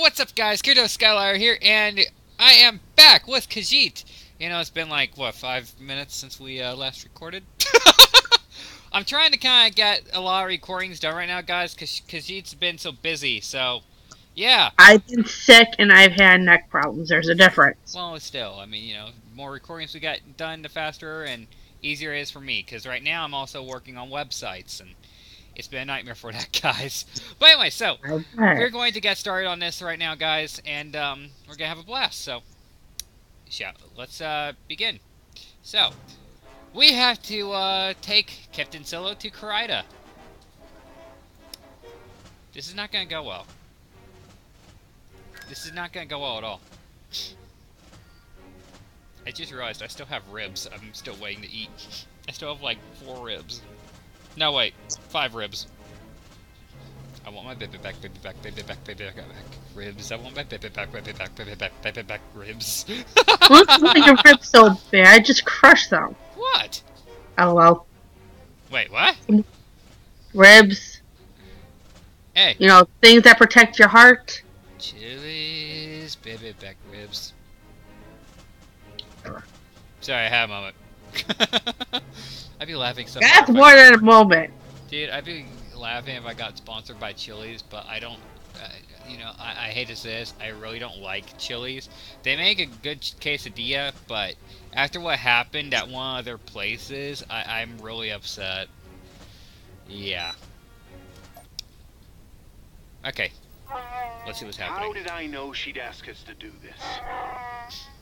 What's up, guys? Kirito Skeller here, and I am back with Khajiit. You know, it's been like, what, 5 minutes since we last recorded? I'm trying to kind of get a lot of recordings done right now, guys, because Khajiit's been so busy, so, yeah. I've been sick, and I've had neck problems. There's a difference. Well, still, I mean, you know, more recordings we got done, the faster and easier it is for me, because right now I'm also working on websites, and it's been a nightmare for that, guys. But anyway, so, okay. We're going to get started on this right now, guys, and we're going to have a blast. So, yeah, let's begin. So, we have to take Captain Solo to Koraida. This is not going to go well. This is not going to go well at all. I just realized I still have ribs. I'm still waiting to eat. I still have, like, 4 ribs. No, wait. 5 ribs. I want my baby back. Ribs. I want my baby back, ribs. Looks like your ribs so bad. I just crushed them. What? LOL. Wait, what? Ribs. Hey. You know, things that protect your heart. Chili's baby back ribs. Sorry, I had a moment. I'd be laughing so much. That's more than a moment. Dude, I'd be laughing if I got sponsored by Chili's, but I don't, you know, I hate to say this, I really don't like Chili's. They make a good quesadilla, but after what happened at one of their places, I'm really upset. Yeah. Okay. Let's see what's happening. How did I know she'd ask us to do this?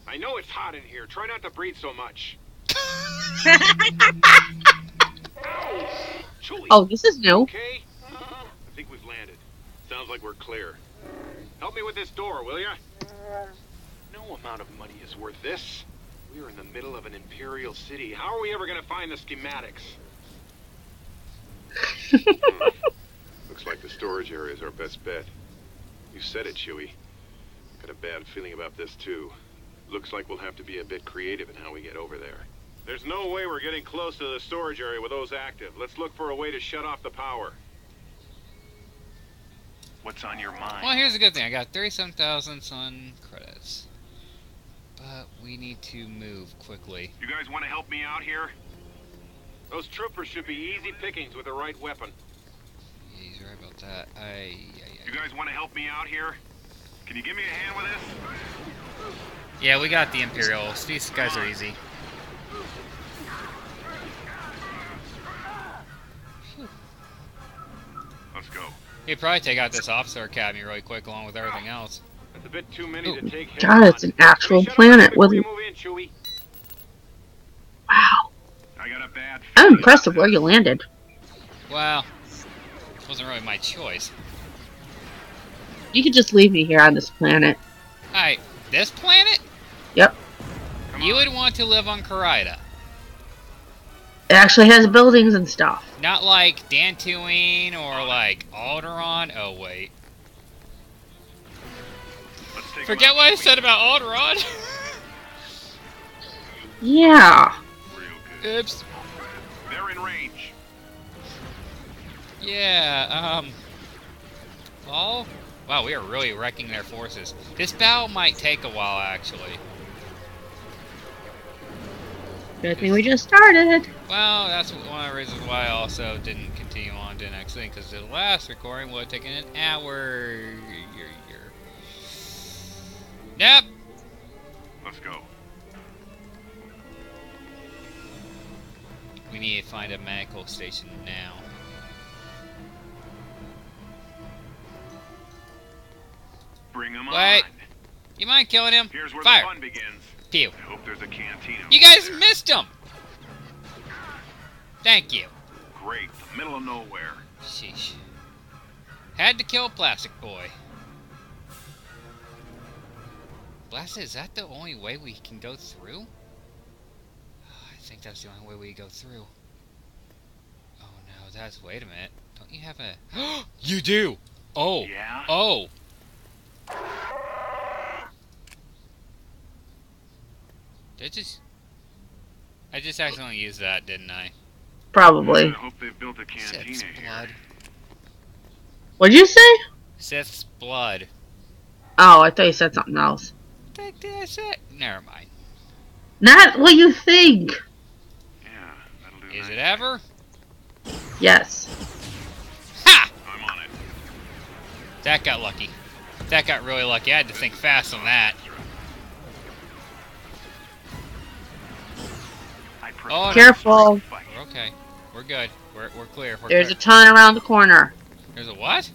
I know it's hot in here. Try not to breathe so much. Oh, this is new. Okay. I think we've landed. Sounds like we're clear. Help me with this door, will ya? No amount of money is worth this. We're in the middle of an imperial city. How are we ever gonna find the schematics? Looks like the storage area is our best bet. You said it, Chewie. Got a bad feeling about this too. Looks like we'll have to be a bit creative in how we get over there. There's no way we're getting close to the storage area with those active. Let's look for a way to shut off the power. What's on your mind? Well, here's a good thing. I got 37,000 sun credits. But we need to move quickly. You guys want to help me out here? Those troopers should be easy pickings with the right weapon. Yeah, he's right about that. You guys want to help me out here? Can you give me a hand with this? Yeah, we got the Imperials. These guys are easy. Let's go. He'd probably take out this officer academy really quick along with everything else. That's a bit too many to take him God, it's an actual planet. Wow. I got a bad I'm impressed with where you landed. Wow. It wasn't really my choice. You could just leave me here on this planet. Alright, this planet? Yep. You would want to live on Koraida. It actually has buildings and stuff. Not like Dantooine or like Alderaan. Oh, wait. Forget what I said about Alderaan? Yeah. Oops. They're in range. Yeah, Oh. Wow, we are really wrecking their forces. This battle might take a while, actually. Good thing we just started. Well, that's one of the reasons why I also didn't continue on to the next thing, because the last recording would have taken an hour. Yep. Let's go. We need to find a medical station now. Bring him on. You mind killing him? Here's where the fun begins. Pew. I hope there's a canteen. You guys missed him! Thank you. Great, the middle of nowhere. Sheesh. Had to kill Plastic Boy. Blasted, is that the only way we can go through? I think that's the only way we go through. Oh no, that's... Wait a minute. Don't you have a... You do! Oh! Yeah? Oh! I just accidentally used that, didn't I? Probably. I hope they built a canteen. Sith's blood. What'd you say? Sith's blood. Oh, I thought you said something else. What did I say? Never mind. Not what you think. Yeah, that'll do. Is it ever? Yes. Ha! I'm on it. That got lucky. That got really lucky. I had to think fast on that. Oh, careful. No. We're okay. We're good. We're clear. We're There's clear. A ton around the corner. There's a what?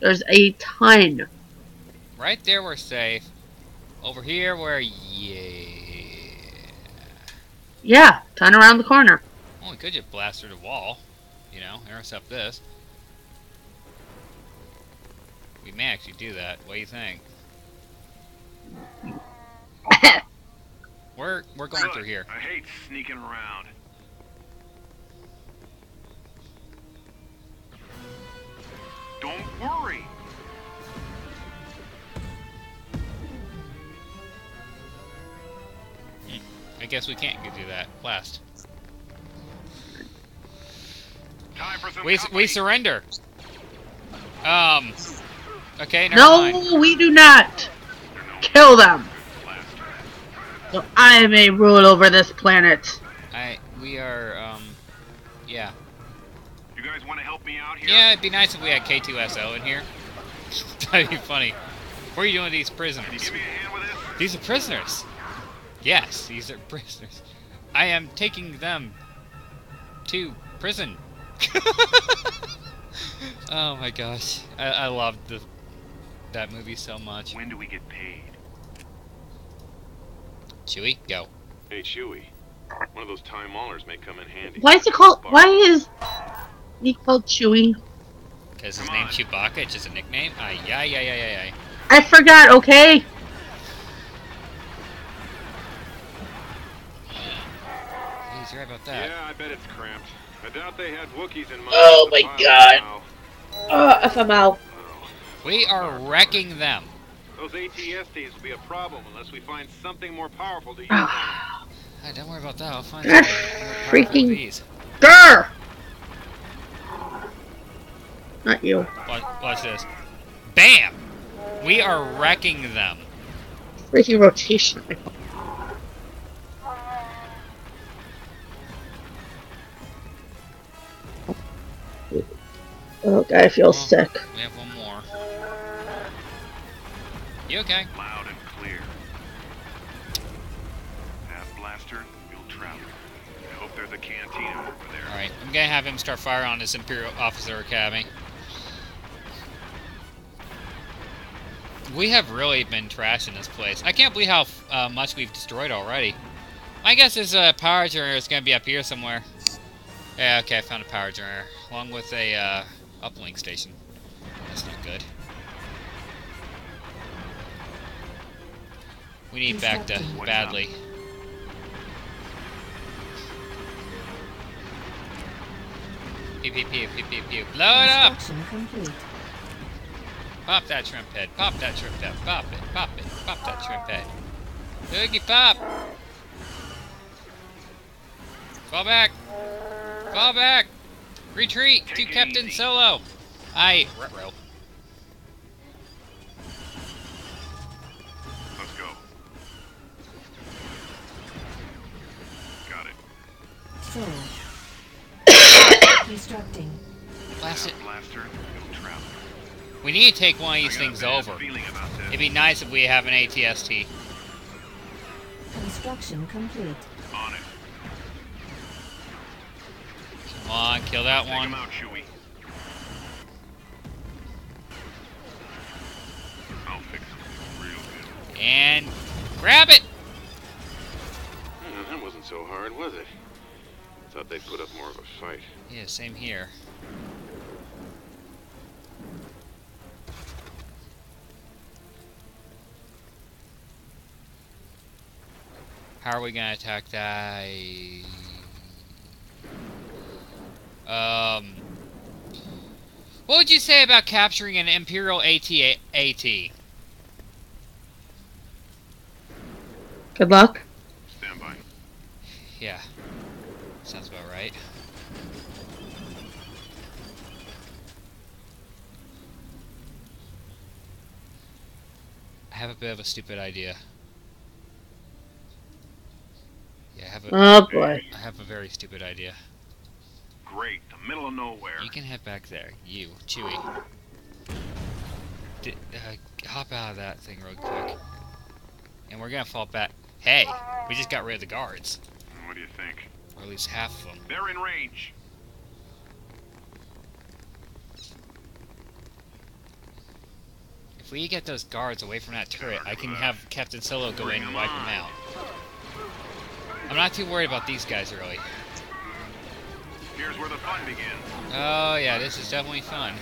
There's a ton. Right there, we're safe. Over here, we're... Yeah, ton around the corner. Well, we could just blast through the wall. You know, intercept this. We may actually do that. What do you think? We're going through here. I hate sneaking around. Don't worry. I guess we can't do that. Blast. We surrender. Okay. No, we do not. Kill them. So I may rule over this planet. Yeah. You guys want to help me out here? Yeah, it'd be nice if we had K2SO in here. That'd be funny. What are you doing with these prisoners? Can you give me a hand with this? These are prisoners. Yes, these are prisoners. I am taking them to prison. Oh my gosh, I loved that movie so much. When do we get paid? Chewie, go. Hey Chewie, one of those time maulers may come in handy. Why is he called Chewie? Because his name's Chewbacca. It's just a nickname. Ay. I forgot. Okay. He's right about that. Yeah, I bet it's cramped. I doubt they had Wookiees in mind. Oh my god! FML. We are wrecking them. Those AT-STs will be a problem unless we find something more powerful to use. Hey, don't worry about that. I'll find something more powerful. Grr! Not you. Watch this. Bam! We are wrecking them. Freaking rotation. Oh god, I feel sick. We have one more. You okay? Loud and clear. That blaster will travel. I hope there's a cantina over there. Alright, I'm gonna have him start fire on his Imperial Officer Academy. We have really been trashing this place. I can't believe how much we've destroyed already. I guess this power generator is gonna be up here somewhere. Yeah, okay, I found a power generator. Along with a, uplink station. That's not good. We need Bacta badly. Pew, pew, pew, pew, pew, pew. Blow it up! Pop that shrimp head. Pop that shrimp head. Pop it. Pop it. Pop that shrimp head. Doogie pop! Fall back! Fall back! Retreat to Captain Solo! I... Ruh-roh. Let's go. Got it. Constructing. Blast it. We need to take one of these things over. It'd be nice if we have an AT-ST. Construction complete. On it. Come on, kill that one. Take him out, Chewie. I'll fix it real good. And grab it! That wasn't so hard, was it? Thought they'd put up more of a fight. Yeah, same here. How are we gonna attack that? What would you say about capturing an Imperial AT-AT? Good luck. Stand by. Yeah. Sounds about right. have a bit of a stupid idea. Yeah, I have a... Oh, boy. I have a very stupid idea. Great, the middle of nowhere. You can head back there. You, Chewie. Hop out of that thing real quick. And we're gonna fall back. Hey! We just got rid of the guards. What do you think? Or at least half of them. They're in range! If we get those guards away from that turret, I can have Captain Solo go in and wipe them out. I'm not too worried about these guys, really. Here's where the fun begins. Oh yeah, this is definitely fun.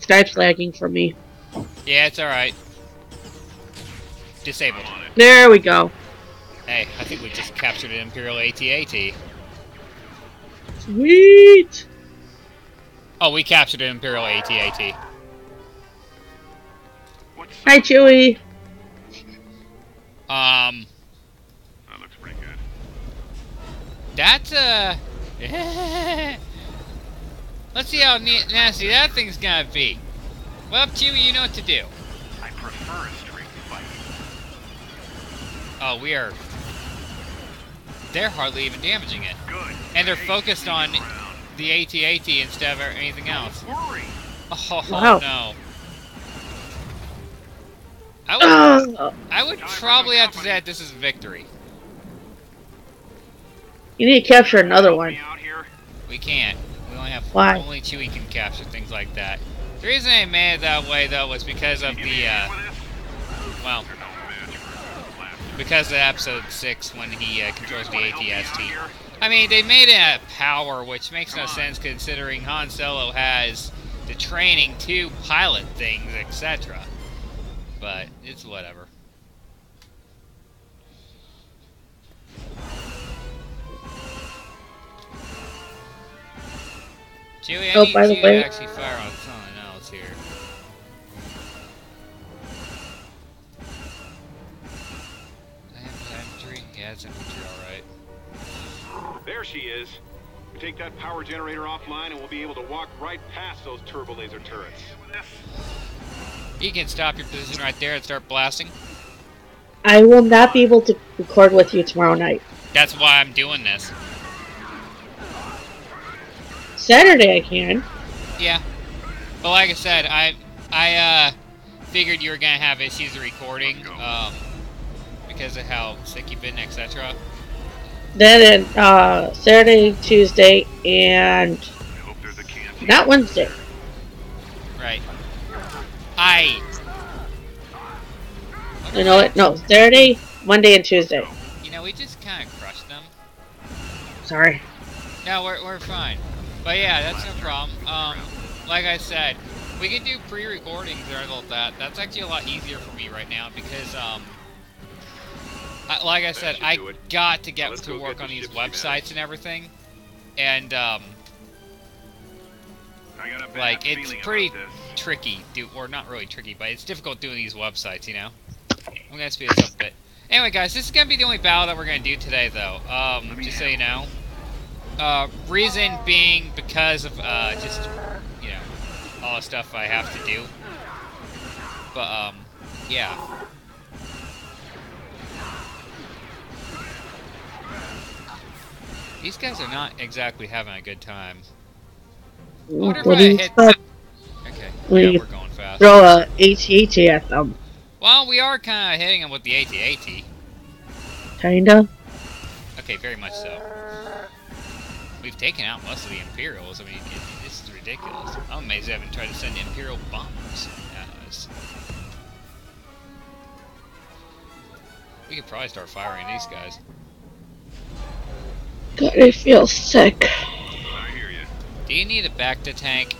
Skype's lagging for me. Yeah, it's alright. Disabled. There we go. Hey, I think we just captured an Imperial AT-AT. Sweet! Oh, we captured an Imperial AT-AT. Hi, Chewie! That looks pretty good. That's, let's see how nasty that thing's gonna be. Well, up to you, you know what to do. I prefer a straight fight. Oh, we are... They're hardly even damaging it. Good. And they're focused on the AT-AT instead of anything else. Oh, wow. No. I would probably have to say that this is victory. You need to capture another one. We can't. Why? Only Chewie can capture things like that. The reason they made it that way, though, was because of the, well, because of Episode 6 when he controls the AT-ST. I mean, they made it a power, which makes no sense considering Han Solo has the training to pilot things, etc. But, it's whatever. Chewie, I need you to actually fire on someone else here. I have three. Yeah, it's infantry, alright. There she is. We take that power generator offline and we'll be able to walk right past those turbo laser turrets. You can stop your position right there and start blasting. I will not be able to record with you tomorrow night. That's why I'm doing this. Saturday I can. Yeah. But like I said, I figured you were gonna have issues recording, because of how sick you've been, etc. Then Saturday, Tuesday, and not Wednesday. Right. You know what? No, Saturday, Monday and Tuesday. You know, we just kinda crushed them. Sorry. No, we're fine. But yeah, that's no problem. Like I said, we can do pre-recordings or all that. That's actually a lot easier for me right now because, like I said, I got to get to work on these websites and everything, and like it's pretty tricky. Or not really tricky, but it's difficult doing these websites, you know. I'm gonna speed this up a bit. Anyway, guys, this is gonna be the only battle that we're gonna do today, though. Just so you know. Reason being because of, just, you know, all the stuff I have to do. But, yeah. These guys are not exactly having a good time. I wonder if I hit... Okay, yeah, we're going fast. Throw a AT-AT at them. Well, we are kind of hitting them with the AT-AT. Kinda? Okay, very much so. We've taken out most of the Imperials. I mean, this is ridiculous. I'm amazed they haven't tried to send Imperial bombs at us. We could probably start firing these guys. God, I feel sick. I hear you. Do you need a Bacta tank?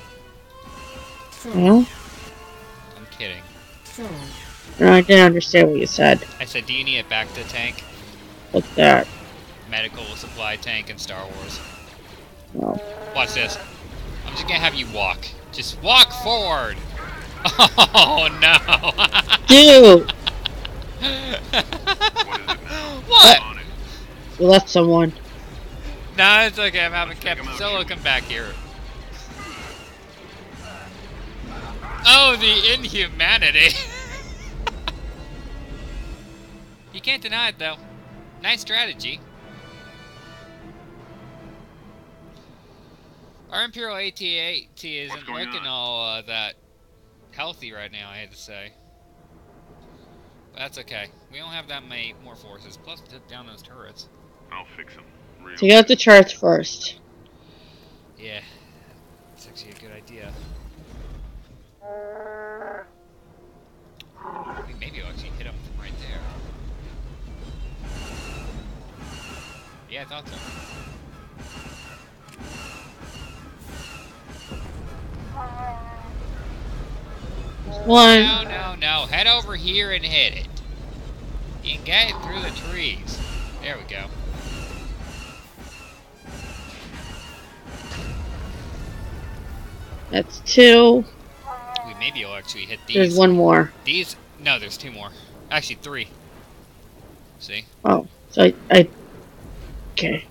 No. I'm kidding. No, I didn't understand what you said. I said, do you need a Bacta tank? What's that? Medical supply tank in Star Wars. No. Watch this. I'm just gonna have you walk. Just walk forward! Oh no! Dude! What? You left someone. No, it's okay. I'm having Captain Solo come back here. Oh for the inhumanity. You can't deny it, though. Nice strategy. Our Imperial AT-AT isn't looking all that healthy right now, I hate to say. But that's okay. We don't have that many more forces. Plus, dip down those turrets. I'll fix them. So you got the charts first. Yeah. That's actually a good idea. Maybe I'll actually hit them from right there. Yeah, I thought so. One. No, no, no. Head over here and hit it. You can get it through the trees. There we go. That's two. We maybe will actually hit these. There's one more. These? No, there's two more. Actually, three. See? Oh, so I okay.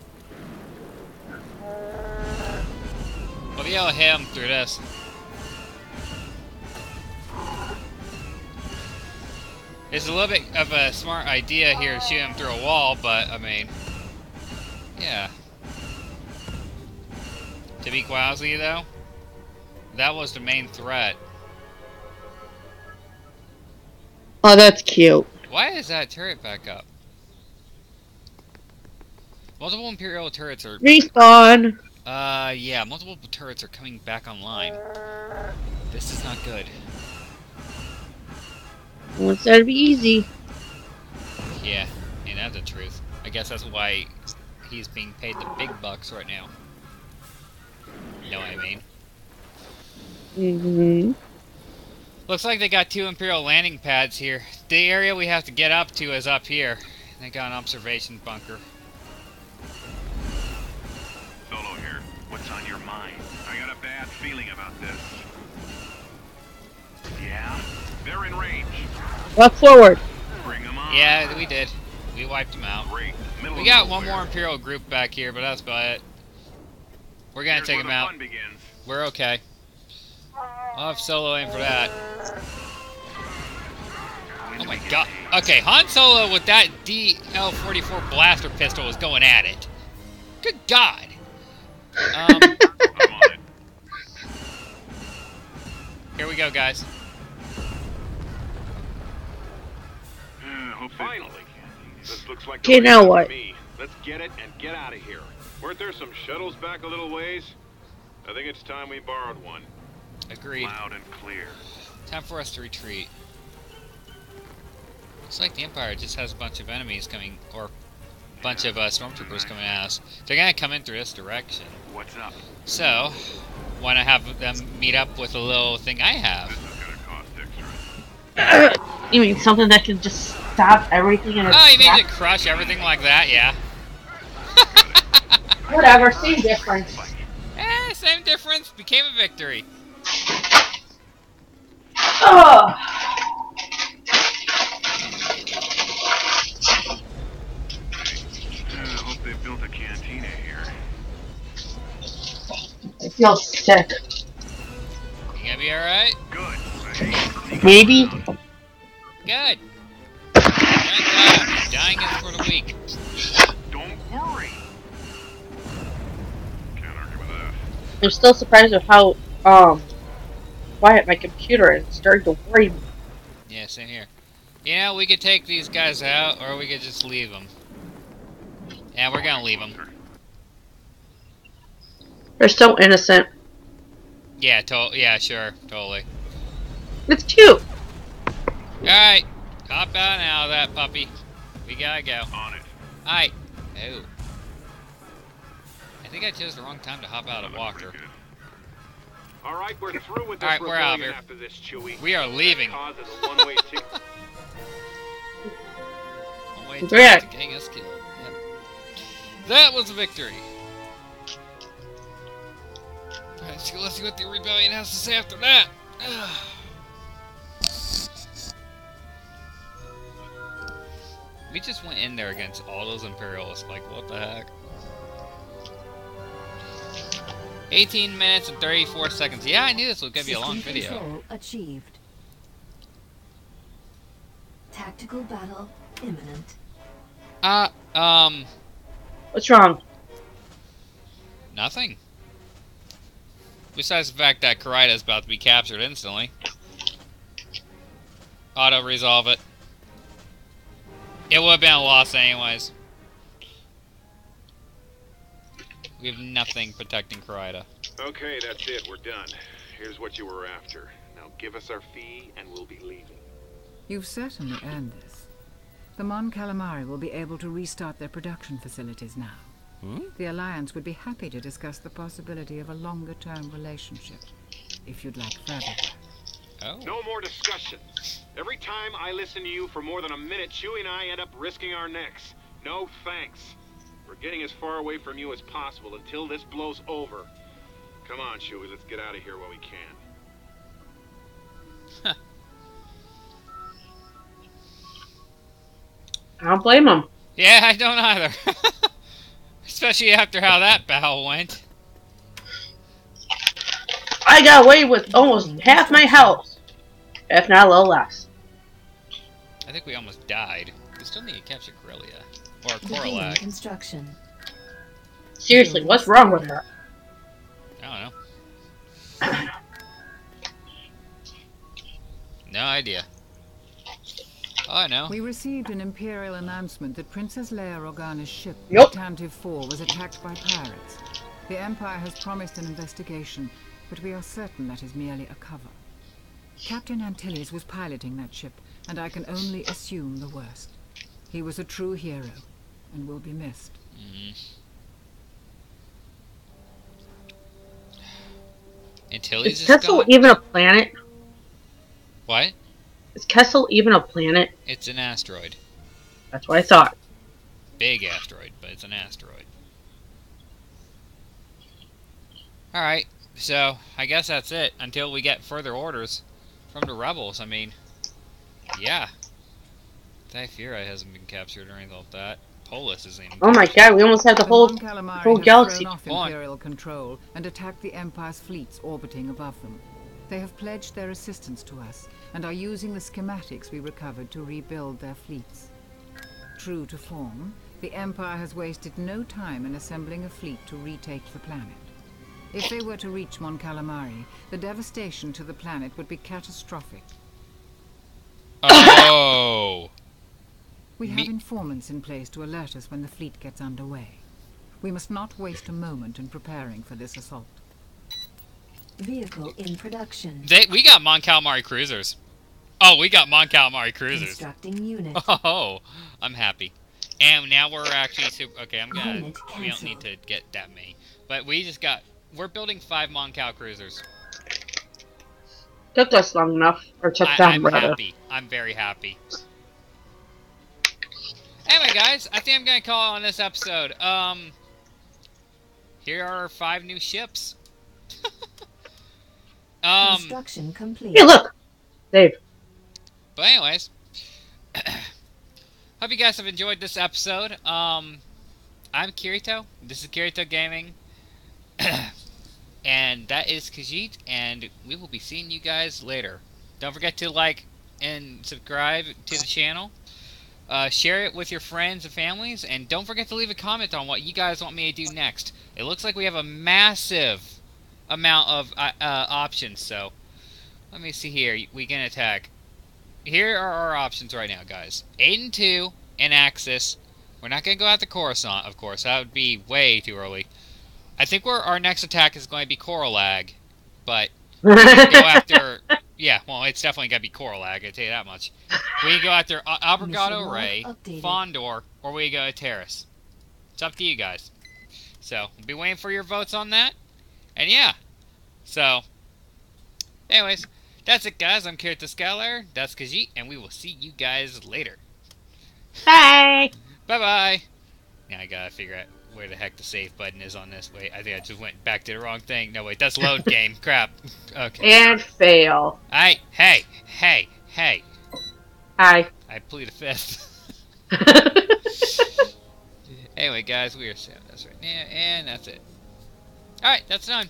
I'll be able to hit him through this. It's a little bit of a smart idea here, shoot him through a wall, but, I mean, yeah. To be quite honest with you, though, that was the main threat. Oh, that's cute. Why is that turret back up? Multiple Imperial turrets are... Respawn! Yeah, multiple turrets are coming back online. This is not good. I want that to be easy. Yeah, and that's the truth. I guess that's why he's being paid the big bucks right now. You know what I mean? Mm-hmm. Looks like they got two Imperial landing pads here. The area we have to get up to is up here. They got an observation bunker. Solo here. What's on your mind? I got a bad feeling about this. Yeah? They're in range. Walk forward. Bring them on. Yeah, we did. We wiped them out. We got one more Imperial group back here, but that's about it. We're gonna take them out. We're okay. I'll have Solo aim for that. Oh my god. Okay, Han Solo with that DL-44 blaster pistol is going at it. Good god. Here we go, guys. Finally. This looks like okay, now what? Let's get it and get out of here. Weren't there some shuttles back a little ways? I think it's time we borrowed one. Agreed. Loud and clear. Time for us to retreat. Looks like the Empire just has a bunch of enemies coming, or a bunch of stormtroopers coming at us. They're gonna come in through this direction. What's up? So, why not have them meet up with a little thing I have? This is gonna cost extra. You mean something that can just stop everything and oh, you mean to crush everything like that? Yeah. Whatever, same difference. Eh, same difference. Became a victory. Oh. I hope they built a cantina here. I feel sick. You gonna be all right? Good. Maybe. Good. Good job. Dying is for the weak. Don't worry. Can't argue with that. I'm still surprised at how quiet my computer is. It's starting to worry me. Yeah, same here. You know, we could take these guys out, or we could just leave them. Yeah, we're gonna leave them. They're so innocent. Yeah, yeah, sure, totally. It's cute. Alright, hop out now of that puppy. We gotta go. On it. Alright. Oh. I think I chose the wrong time to hop out of Walker. Alright, we're through with this rebellion after this, Chewie. We are leaving. One-way ticket to getting us killed. Yep. That was a victory. Alright, so let's see what the rebellion has to say after that. We just went in there against all those Imperialists, like, what the heck? 18 minutes and 34 seconds. Yeah, I knew this was going to be a long video. Control achieved. Tactical battle imminent. What's wrong? Nothing. Besides the fact that Kaarida is about to be captured instantly. Auto resolve it. It would have been a loss anyways. We have nothing protecting Kaarida. Okay, that's it. We're done. Here's what you were after. Now give us our fee and we'll be leaving. You've certainly earned this. The Mon Calamari will be able to restart their production facilities now. Hmm? The Alliance would be happy to discuss the possibility of a longer-term relationship, if you'd like further. Oh. No more discussion. Every time I listen to you for more than a minute, Chewie and I end up risking our necks. No thanks. We're getting as far away from you as possible until this blows over. Come on, Chewie, let's get out of here while we can. I don't blame him. Yeah, I don't either. Especially after how that battle went. I got away with almost half my health. If not a little less. I think we almost died. We still need to capture Corellia. Or Corulag. Construction. Seriously, what's wrong with her? I don't know. No idea. Oh, I know. We received an Imperial announcement that Princess Leia Organa's ship, Tantive IV, was attacked by pirates. The Empire has promised an investigation, but we are certain that is merely a cover. Captain Antilles was piloting that ship, and I can only assume the worst. He was a true hero, and will be missed. Antilles is Kessel gone? Even a planet? What? Is Kessel even a planet? It's an asteroid. That's what I thought. Big asteroid, but it's an asteroid. Alright, so I guess that's it until we get further orders from the rebels. I mean, yeah. Tyferra hasn't been captured or anything like that. Polis isn't even captured. Oh my god, we almost have the whole galaxy. Thrown off Imperial control and attacked the Empire's fleets orbiting above them. They have pledged their assistance to us, and are using the schematics we recovered to rebuild their fleets. True to form, the Empire has wasted no time in assembling a fleet to retake the planet. If they were to reach Mon Calamari, the devastation to the planet would be catastrophic. Oh! We have informants in place to alert us when the fleet gets underway. We must not waste a moment in preparing for this assault. Vehicle in production. We got Mon Calamari cruisers. Oh, we got Mon Calamari cruisers. Constructing unit. Oh, I'm happy. And now we're actually super. Okay, I'm gonna. We don't need to get that many, but we just got. We're building 5 Mon Cal cruisers. Took us long enough, or took them rather. I'm happy. I'm very happy. Anyway, guys, I think I'm gonna call on this episode. Here are 5 new ships. Construction complete. Hey, look! Dave. But anyways, hope you guys have enjoyed this episode. I'm Kirito. This is Kirito Gaming. And that is Khajiit, and we will be seeing you guys later. Don't forget to like and subscribe to the channel. Share it with your friends and families, and don't forget to leave a comment on what you guys want me to do next. It looks like we have a massive amount of options, so let me see here. We can attack. Here are our options right now, guys. 8 and 2 and Axis. We're not going to go out to Coruscant, of course. That would be way too early. I think our next attack is going to be Corulag, but we can go after. Yeah, well, it's definitely going to be Corulag. I tell you that much. We can go after Abregado-rae, Fondor, or we go to Terrace. It's up to you guys. So we'll be waiting for your votes on that. And yeah, so, anyways, that's it, guys. I'm Kirito Skeller, that's Khajiit, and we will see you guys later. Bye! Bye-bye! Now I gotta figure out where the heck the save button is on this. Wait, I think I just went back to the wrong thing. No, wait, that's load game. Crap. Okay. And fail. Hey. Hi. I plead a fifth. Anyway, guys, we are saving this right now, and that's it. Alright, that's done.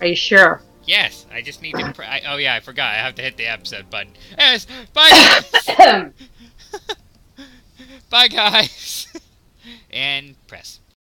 Are you sure? Yes, I just need to... oh yeah, I forgot. I have to hit the episode button. Yes, bye! Bye, guys! And press.